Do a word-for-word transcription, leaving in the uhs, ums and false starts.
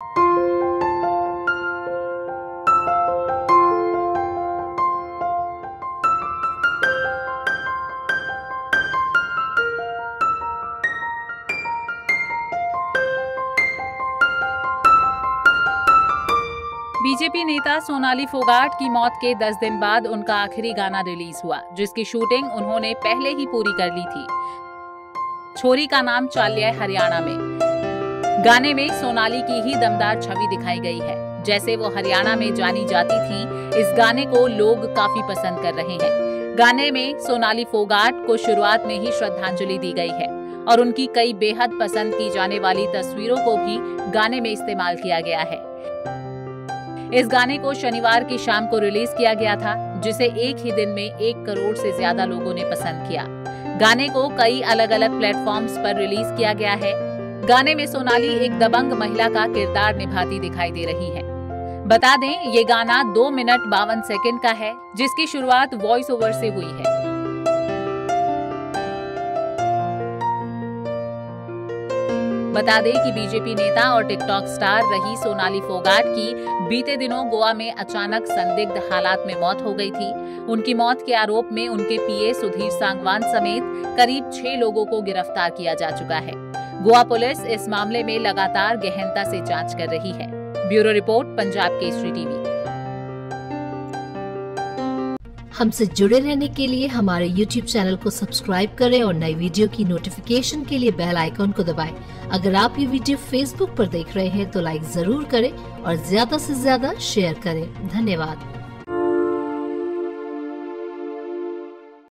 BJP नेता सोनाली फोगाट की मौत के दस दिन बाद उनका आखिरी गाना रिलीज हुआ, जिसकी शूटिंग उन्होंने पहले ही पूरी कर ली थी। छोरी का नाम चलाए हरियाणा में गाने में सोनाली की ही दमदार छवि दिखाई गई है। जैसे वो हरियाणा में जानी जाती थी, इस गाने को लोग काफी पसंद कर रहे हैं। गाने में सोनाली फोगाट को शुरुआत में ही श्रद्धांजलि दी गई है और उनकी कई बेहद पसंद की जाने वाली तस्वीरों को भी गाने में इस्तेमाल किया गया है। इस गाने को शनिवार की शाम को रिलीज किया गया था, जिसे एक ही दिन में एक करोड़ से ज्यादा लोगों ने पसंद किया। गाने को कई अलग अलग प्लेटफॉर्म्स पर रिलीज किया गया है। गाने में सोनाली एक दबंग महिला का किरदार निभाती दिखाई दे रही है। बता दें, ये गाना दो मिनट बावन सेकंड का है, जिसकी शुरुआत वॉइस ओवर से हुई है। बता दें कि बीजेपी नेता और टिकटॉक स्टार रही सोनाली फोगाट की बीते दिनों गोवा में अचानक संदिग्ध हालात में मौत हो गई थी। उनकी मौत के आरोप में उनके पीए सुधीर सांगवान समेत करीब छह लोगों को गिरफ्तार किया जा चुका है। गोवा पुलिस इस मामले में लगातार गहनता से जांच कर रही है। Bureau report, Punjab Kesari TV. हमसे जुड़े रहने के लिए हमारे YouTube चैनल को सब्सक्राइब करें और नई वीडियो की नोटिफिकेशन के लिए बेल आइकॉन को दबाएं। अगर आप ये वीडियो Facebook पर देख रहे हैं तो लाइक जरूर करें और ज्यादा से ज्यादा शेयर करें। धन्यवाद।